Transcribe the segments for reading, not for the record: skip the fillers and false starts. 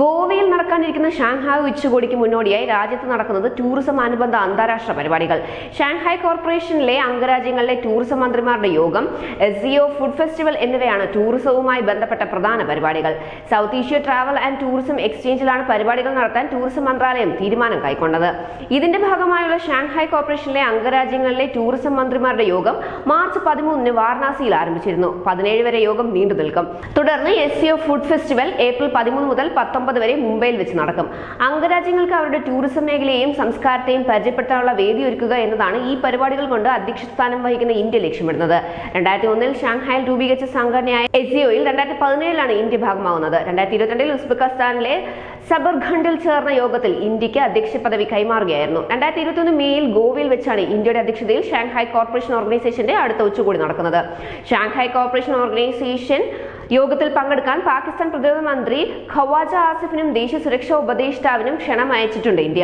ഗോവയിൽ നടക്കാനിരിക്കുന്ന ഷാങ്ഹായ് ഉച്ചകോടിക്ക് മുന്നോടിയായി രാജ്യത്ത് നടക്കുന്നത് ടൂറിസം അനുബന്ധ അന്താരാഷ്ട്ര പരിപാടികൾ. ഷാങ്ഹായ് കോർപ്പറേഷനിലെ അംഗരാജ്യങ്ങളിലെ ടൂറിസം മന്ത്രിമാരുടെ യോഗം, SCO, ഫുഡ് ഫെസ്റ്റിവൽ എന്നിവയാണ് ടൂറിസവുമായി ബന്ധപ്പെട്ട പ്രധാന പരിപാടികൾ. South Asia travel and tourism എക്സ്ചേഞ്ചിലാണ് പരിപാടികൾ നടത്താൻ ടൂറിസം മന്ത്രാലയം തീരുമാനം കൈക്കൊണ്ടത്. ഇതിന്റെ ഭാഗമായുള്ള ഷാങ്ഹായ് കോർപ്പറേഷനിലെ അംഗരാജ്യങ്ങളിലെ ടൂറിസം മന്ത്രിമാരുടെ യോഗം മാർച്ച് 13 വാരണാസിയിൽ ആരംഭിച്ചിരുന്നു. 17 വരെ യോഗം നീണ്ടു നിൽക്കും. തുടർന്ന് SCO ഫുഡ് ഫെസ്റ്റിവൽ ഏപ്രിൽ 13 മുതൽ 19 വരെ മുംബൈയിൽ വെച്ച് നടക്കും. അംഗരാജ്യങ്ങൾക്ക് അവരുടെ ടൂറിസം മേഖലയെയും സംസ്കാരത്തെയും പരിചയപ്പെടുത്താനുള്ള വേദി ഒരുക്കുക എന്നതാണ് ഈ പരിപാടികൾ കൊണ്ട് അധ്യക്ഷ സ്ഥാനം വഹിക്കുന്ന ഇന്ത്യ ലക്ഷ്യമിടുന്നത്. 2001 ഷാങ്ഹായിൽ രൂപീകരിച്ച സംഘടനയായ SCOയിൽ 2017 ഇന്ത്യ ഭാഗമാവുന്നത്. 2022 ഉസ്ബെക്കിസ്ഥാനിലെ സബർഖണ്ഡിൽ ചേർന്ന യോഗത്തിൽ ഇന്ത്യക്ക് അധ്യക്ഷ പദവി കൈമാറുകയായിരുന്നു. 2021 മേയിൽ ഗോവയിൽ വെച്ചാണ് ഇന്ത്യയുടെ അധ്യക്ഷതയിൽ ഷാങ്ഹായ് കോർപ്പറേഷൻ ഓർഗനൈസേഷന്റെ അടുത്ത ഉച്ചകോടി നടക്കുന്നത്. ഷാങ്ഹായ് കോർപ്പറേഷൻ ഓർഗനൈസേഷൻ യോഗത്തിൽ പങ്കെടുക്കാൻ പാകിസ്ഥാൻ പ്രതിരോധമന്ത്രി ഖവാജ ആസിഫിനും ദേശീയ സുരക്ഷാ ഉപദേഷ്ടാവിനും ക്ഷണം അയച്ചിട്ടുണ്ട് ഇന്ത്യ.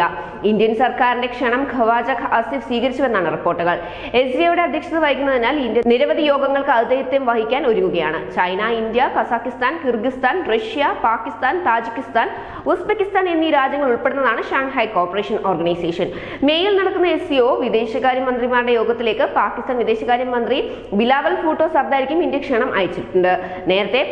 ഇന്ത്യൻ സർക്കാരിന്റെ ക്ഷണം ഖവാജ ആസിഫ് സ്വീകരിച്ചുവെന്നാണ് റിപ്പോർട്ടുകൾ. SCOയുടെ അധ്യക്ഷത വഹിക്കുന്നതിനാൽ ഇന്ത്യ നിരവധി യോഗങ്ങൾക്ക് ആതിഥ്യം വഹിക്കാൻ ഒരുങ്ങുകയാണ്. China, India, Kazakhstan, Kyrgyzstan, Russia, Pakistan, Tajikistan, Uzbekistan എന്നീ രാജ്യങ്ങൾ ഉൾപ്പെടുന്നതാണ് ഷാങ്ഹായ് കോർപ്പറേഷൻ ഓർഗനൈസേഷൻ. മേയിൽ നടക്കുന്ന SCO വിദേശകാര്യമന്ത്രിമാരുടെ യോഗത്തിലേക്ക് പാകിസ്ഥാൻ വിദേശകാര്യമന്ത്രി ബിലാവൽ ഭൂട്ടോ സർദാരിക്കും ഇന്ത്യ ക്ഷണം അയച്ചിട്ടുണ്ട്.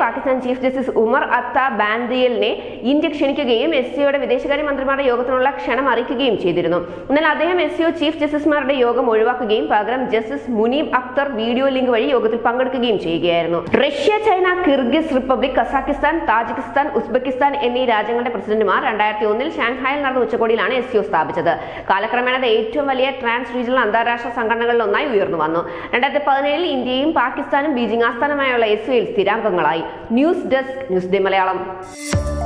പാകിസ്ഥാൻ ചീഫ് ജസ്റ്റിസ് ഉമർ അത്ത ബാൻദിയലിനെ ഇന്ത്യ ക്ഷണിക്കുകയും SCOയുടെ വിദേശകാര്യ മന്ത്രിമാരുടെ യോഗത്തിനുള്ള ക്ഷണം അറിയിക്കുകയും ചെയ്തിരുന്നു. എന്നാൽ അദ്ദേഹം SCO ചീഫ് ജസ്റ്റിസുമാരുടെ യോഗം ഒഴിവാക്കുകയും പകരം justice Muneeb Akhtar video link വഴി യോഗത്തിൽ പങ്കെടുക്കുകയും ചെയ്യുകയായിരുന്നു. Russia, China, Kyrgyz Republic, Kazakhstan, Tajikistan, Uzbekistan എന്നീ രാജ്യങ്ങളുടെ പ്രസിഡന്റുമാർ 2001 ഷാങ്ഹായിൽ നടന്ന ഉച്ചകോടിയിലാണ് SCO സ്ഥാപിച്ചത്. കാലക്രമേണ ഏറ്റവും വലിയ ട്രാൻസ് റീജിയണൽ അന്താരാഷ്ട്ര സംഘടനകളിൽ ഒന്നായി ഉയർന്നു വന്നു. 2017 ഇന്ത്യയും പാകിസ്ഥാനും ബീജിംഗ് ആസ്ഥാനമായുള്ള SCOയിൽ സ്ഥിരാംഗങ്ങളായി. News desk news day Malayalam.